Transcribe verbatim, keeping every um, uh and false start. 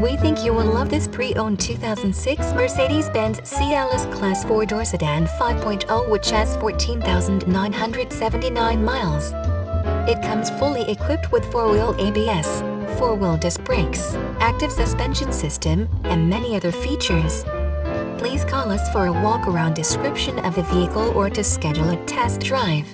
We think you will love this pre-owned two thousand six Mercedes-Benz C L S Class four-door sedan five point oh, which has fourteen thousand nine hundred seventy-nine miles. It comes fully equipped with four-wheel A B S, four-wheel disc brakes, active suspension system, and many other features. Please call us for a walk-around description of the vehicle or to schedule a test drive.